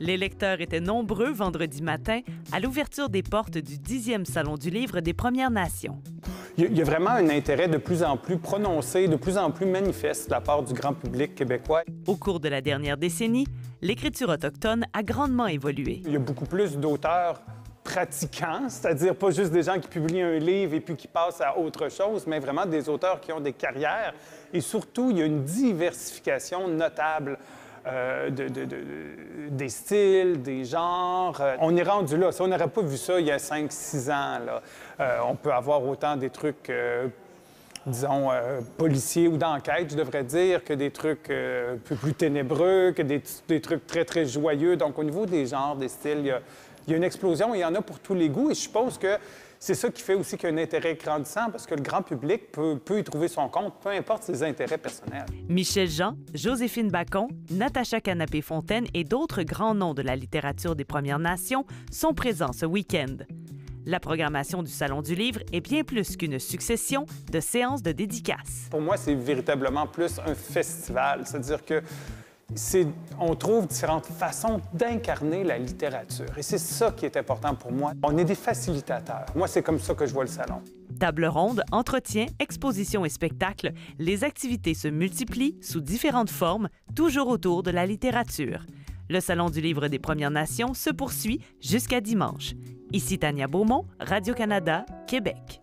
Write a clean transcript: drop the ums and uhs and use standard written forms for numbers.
Les lecteurs étaient nombreux vendredi matin à l'ouverture des portes du 10e Salon du Livre des Premières Nations. Il y a vraiment un intérêt de plus en plus prononcé, de plus en plus manifeste de la part du grand public québécois. Au cours de la dernière décennie, l'écriture autochtone a grandement évolué. Il y a beaucoup plus d'auteurs pratiquants, c'est-à-dire pas juste des gens qui publient un livre et puis qui passent à autre chose, mais vraiment des auteurs qui ont des carrières. Et surtout, il y a une diversification notable des styles, des genres. On est rendu là. Si on n'aurait pas vu ça il y a 5-6 ans, là, on peut avoir autant des trucs, disons, policiers ou d'enquête, je devrais dire, que des trucs un peu plus ténébreux, que des trucs très, très joyeux. Donc, au niveau des genres, des styles, il y a une explosion. Il y en a pour tous les goûts. Et je suppose que c'est ça qui fait aussi qu'il y a un intérêt grandissant, parce que le grand public peut y trouver son compte, peu importe ses intérêts personnels. Michel Jean, Joséphine Bacon, Natacha Canapé-Fontaine et d'autres grands noms de la littérature des Premières Nations sont présents ce week-end. La programmation du Salon du Livre est bien plus qu'une succession de séances de dédicaces. Pour moi, c'est véritablement plus un festival, c'est-à-dire que on trouve différentes façons d'incarner la littérature. Et c'est ça qui est important pour moi. On est des facilitateurs. Moi, c'est comme ça que je vois le salon. Table ronde, entretien, exposition et spectacle, les activités se multiplient sous différentes formes, toujours autour de la littérature. Le Salon du Livre des Premières Nations se poursuit jusqu'à dimanche. Ici Tania Beaumont, Radio-Canada, Québec.